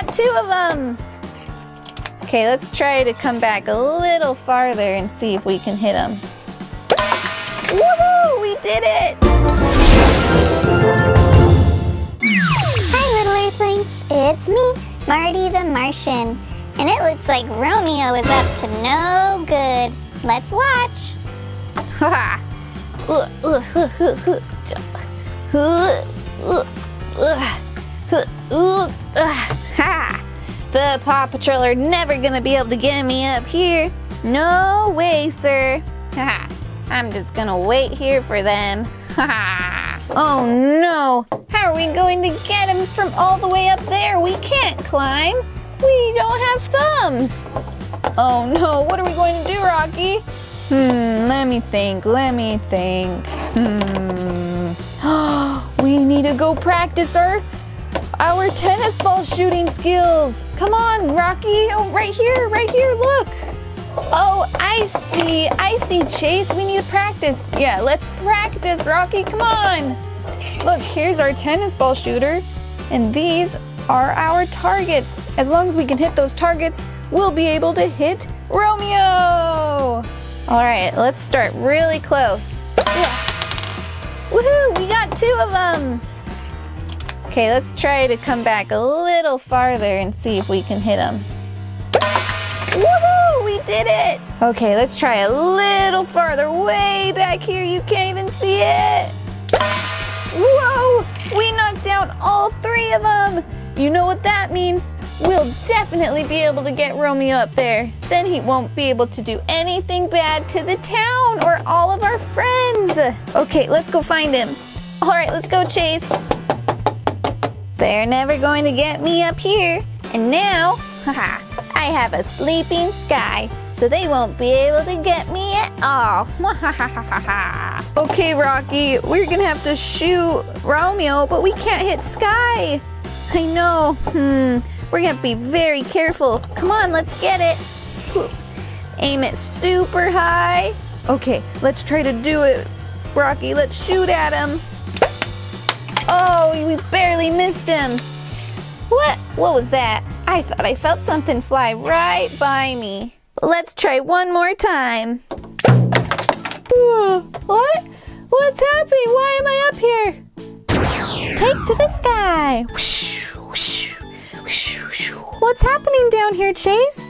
got two of them. Okay, let's try to come back a little farther and see if we can hit them. Woohoo! We did it! Hi, little earthlings. It's me, Marty the Martian. And it looks like Romeo is up to no good. Let's watch. Ha! Ha! The Paw Patrol are never gonna be able to get me up here. No way, sir. Ha! I'm just gonna wait here for them. Ha! Oh no! How are we going to get him from all the way up there? We can't climb. We don't have thumbs. Oh no, what are we going to do, Rocky? Let me think. We need to go practice our tennis ball shooting skills. Come on, Rocky. Oh, right here, look. Oh, I see, Chase. We need to practice. Yeah, let's practice, Rocky. Come on. Look, here's our tennis ball shooter, and these are our targets. As long as we can hit those targets, we'll be able to hit Romeo. All right, let's start really close. Yeah. Woohoo, we got two of them. Okay, let's try to come back a little farther and see if we can hit them. Woohoo, we did it. Okay, let's try a little farther, way back here. You can't even see it. Whoa, we knocked down all three of them. You know what that means? We'll definitely be able to get Romeo up there. Then he won't be able to do anything bad to the town or all of our friends. Okay, let's go find him. All right, let's go, Chase. They're never going to get me up here. And now, haha, I have a sleeping Skye, so they won't be able to get me at all. Okay, Rocky, we're gonna have to shoot Romeo, but we can't hit Skye. I know. We're gonna be very careful. Come on, let's get it. Aim it super high. Okay, let's try to do it, Rocky. Let's shoot at him. Oh, we barely missed him. What? What was that? I thought I felt something fly right by me. Let's try one more time. What? What's happening? Why am I up here? Take to the Skye. What's happening down here, Chase?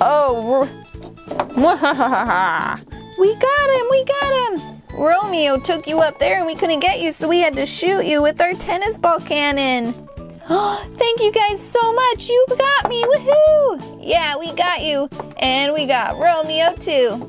Oh, we got him. Romeo took you up there and we couldn't get you, so we had to shoot you with our tennis ball cannon. Thank you guys so much. You got me. Woohoo! Yeah, we got you. And we got Romeo too.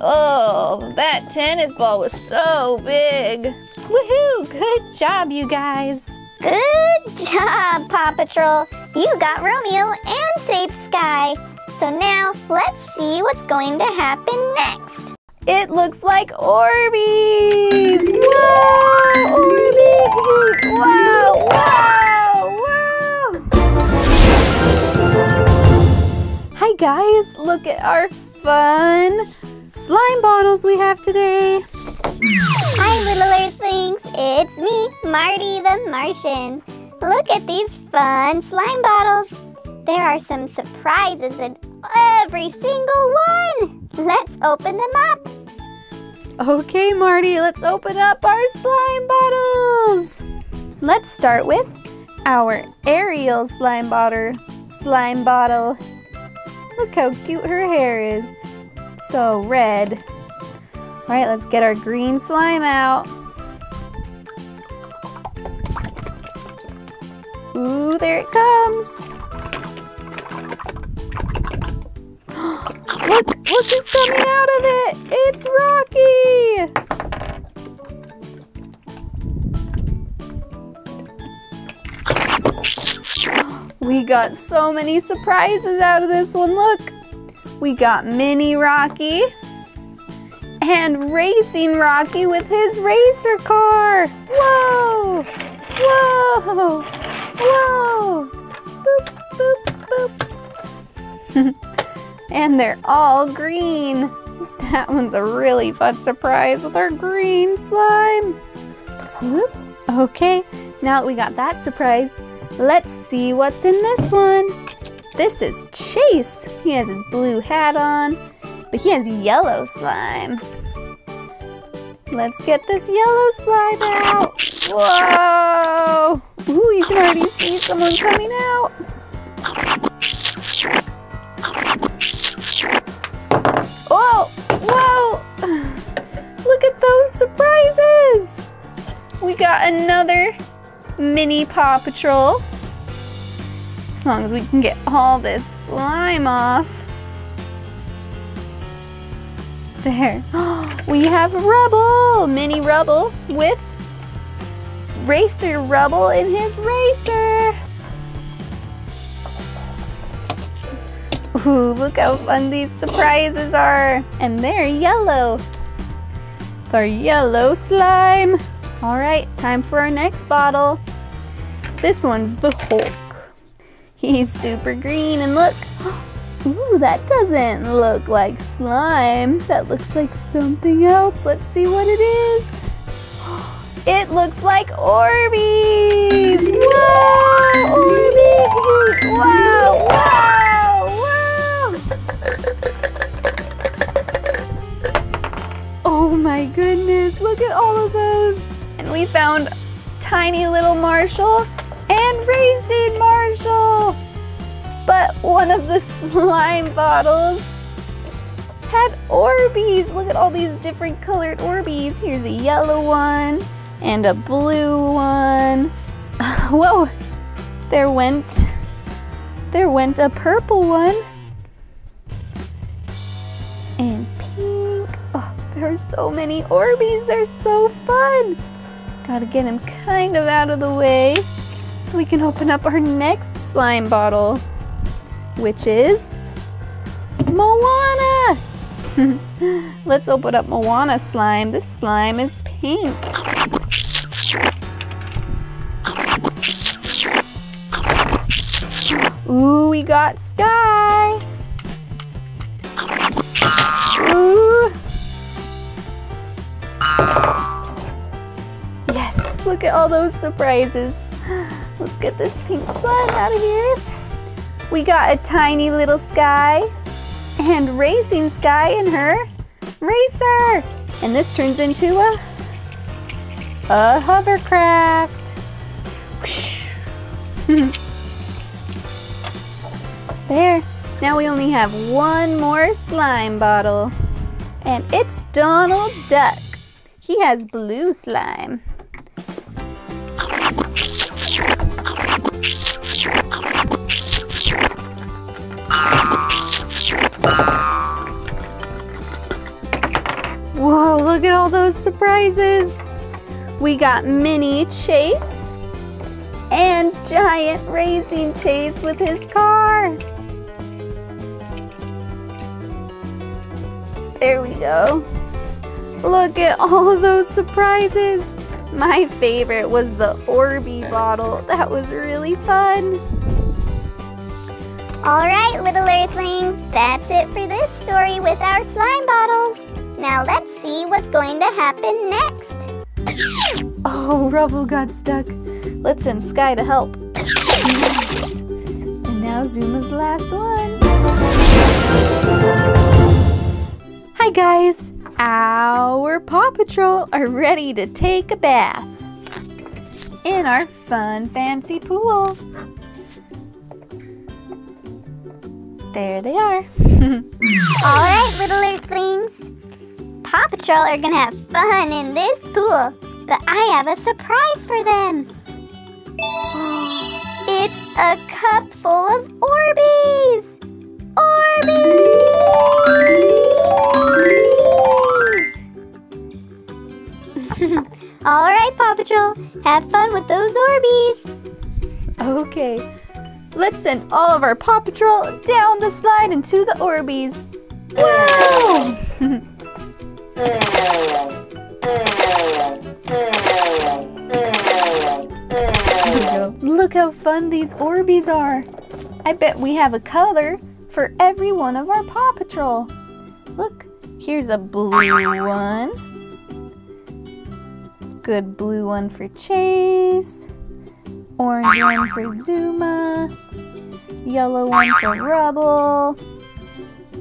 Oh, that tennis ball was so big. Woohoo! Good job, you guys. Good job, Paw Patrol. You got Romeo and saved Skye. So now, let's see what's going to happen next. It looks like Orbeez! Whoa! Orbeez! Whoa! Whoa! Whoa! Hi guys, look at our fun slime bottles we have today. Hi little earthlings, it's me, Marty the Martian. Look at these fun slime bottles. There are some surprises in every single one. Let's open them up. Okay, Marty, let's open up our slime bottles. Let's start with our Ariel slime bottle. Look how cute her hair is. So red. All right, let's get our green slime out. Ooh, there it comes. Look who's coming out of it. It's Rocky. We got so many surprises out of this one, look. We got mini Rocky. And racing Rocky with his racer car. Whoa! Whoa! Whoa! Boop, boop, boop. And they're all green. That one's a really fun surprise with our green slime. Whoop. Okay, now that we got that surprise, Let's see what's in this one. This is Chase. He has his blue hat on, but he has yellow slime. Let's get this yellow slime out. Whoa! Ooh, you can already see someone coming out. Oh! Whoa! Look at those surprises! We got another mini Paw Patrol. As long as we can get all this slime off. There. We have Rubble! Mini Rubble with Racer Rubble in his racer! Ooh, look how fun these surprises are! And they're yellow! They're yellow slime! Alright, time for our next bottle. This one's the Hulk. He's super green and look! Ooh, that doesn't look like slime. That looks like something else. Let's see what it is. It looks like Orbeez! Whoa! Orbeez! Wow! Wow! Wow! Oh my goodness, look at all of those! And we found tiny little Marshall and Racing Marshall! But one of the slime bottles had Orbeez. Look at all these different colored Orbeez. Here's a yellow one and a blue one. Whoa, there went a purple one and pink. Oh, there are so many Orbeez. They're so fun. Gotta get them kind of out of the way so we can open up our next slime bottle, which is Moana! Let's open up Moana slime. This slime is pink. Ooh, we got Skye! Ooh! Yes, look at all those surprises. Let's get this pink slime out of here. We got a tiny little Skye and Racing Skye and her racer. And this turns into a hovercraft. Whoosh. There. Now we only have one more slime bottle. And it's Donald Duck. He has blue slime. Whoa, look at all those surprises. We got mini Chase and giant Racing Chase with his car. There we go. Look at all of those surprises. My favorite was the Orbeez bottle. That was really fun. Alright, little earthlings, that's it for this story with our slime bottles. Now let's see what's going to happen next. Oh, Rubble got stuck. Let's send Skye to help. Nice. And now Zuma's last one. Hi guys, our Paw Patrol are ready to take a bath in our fun fancy pool. There they are. Alright, little earthlings. Paw Patrol are gonna have fun in this pool, but I have a surprise for them. It's a cup full of Orbeez! Orbeez! Alright, Paw Patrol, have fun with those Orbeez! Okay. Let's send all of our Paw Patrol down the slide into the Orbeez. Wow! Look how fun these Orbeez are. I bet we have a color for every one of our Paw Patrol. Look, here's a blue one. Good blue one for Chase. Orange one for Zuma. Yellow one for Rubble.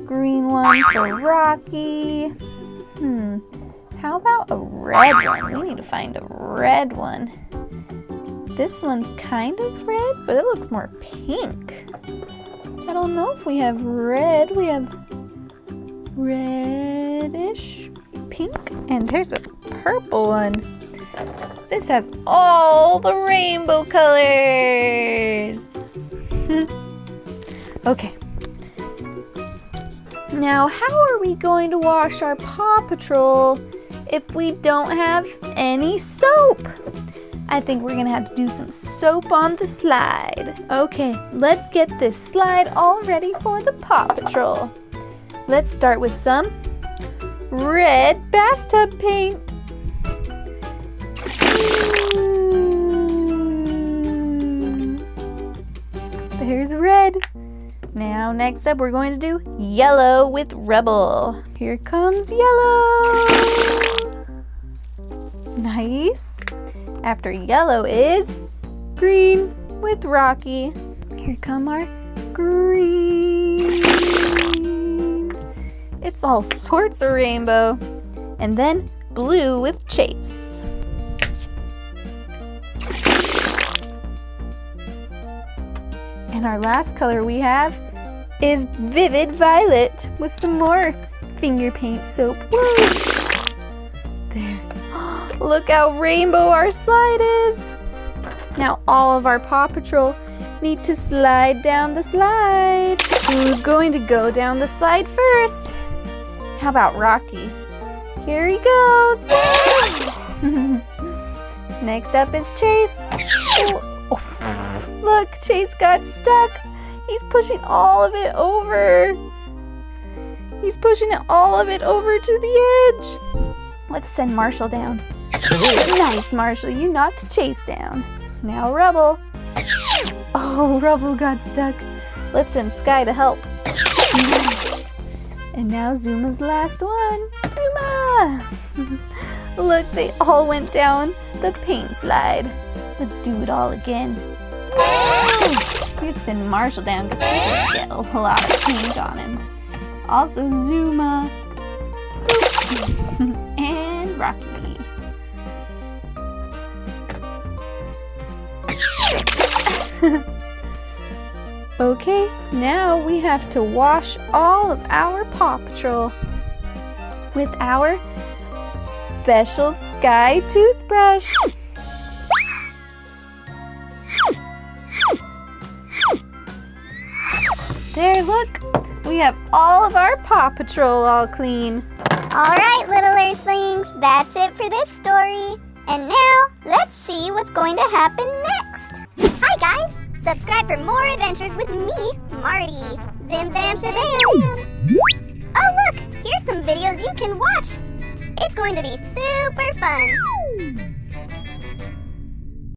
Green one for Rocky. How about a red one? We need to find a red one. This one's kind of red, but it looks more pink. I don't know if we have red. We have reddish pink. And there's a purple one. This has all the rainbow colors. Okay. Now, how are we going to wash our Paw Patrol if we don't have any soap? I think we're gonna have to do some soap on the slide. Okay, let's get this slide all ready for the Paw Patrol. Let's start with some red bathtub paint. There's red. Now next up we're going to do yellow with Rubble. Here comes yellow. Nice. After yellow is green with Rocky. Here come our green. It's all sorts of rainbow. And then blue with Chase. And our last color we have is Vivid Violet with some more finger paint soap. Whoa. There. Oh, look how rainbow our slide is. Now all of our Paw Patrol need to slide down the slide. Who's going to go down the slide first? How about Rocky? Here he goes. Next up is Chase. Look, Chase got stuck. He's pushing all of it over. He's pushing all of it over to the edge. Let's send Marshall down. Nice, Marshall. You knocked Chase down. Now Rubble. Oh, Rubble got stuck. Let's send Skye to help. Nice. And now Zuma's last one. Zuma! Look, they all went down the paint slide. Let's do it all again. We have to send Marshall down because we can get a lot of paint on him. Also Zuma. And Rocky. Okay, now we have to wash all of our Paw Patrol with our special Skye toothbrush. There, look, we have all of our Paw Patrol all clean. All right, little earthlings, that's it for this story. And now, let's see what's going to happen next. Hi, guys. Subscribe for more adventures with me, Marty. Zim Zam Shabam. Oh, look, here's some videos you can watch. It's going to be super fun.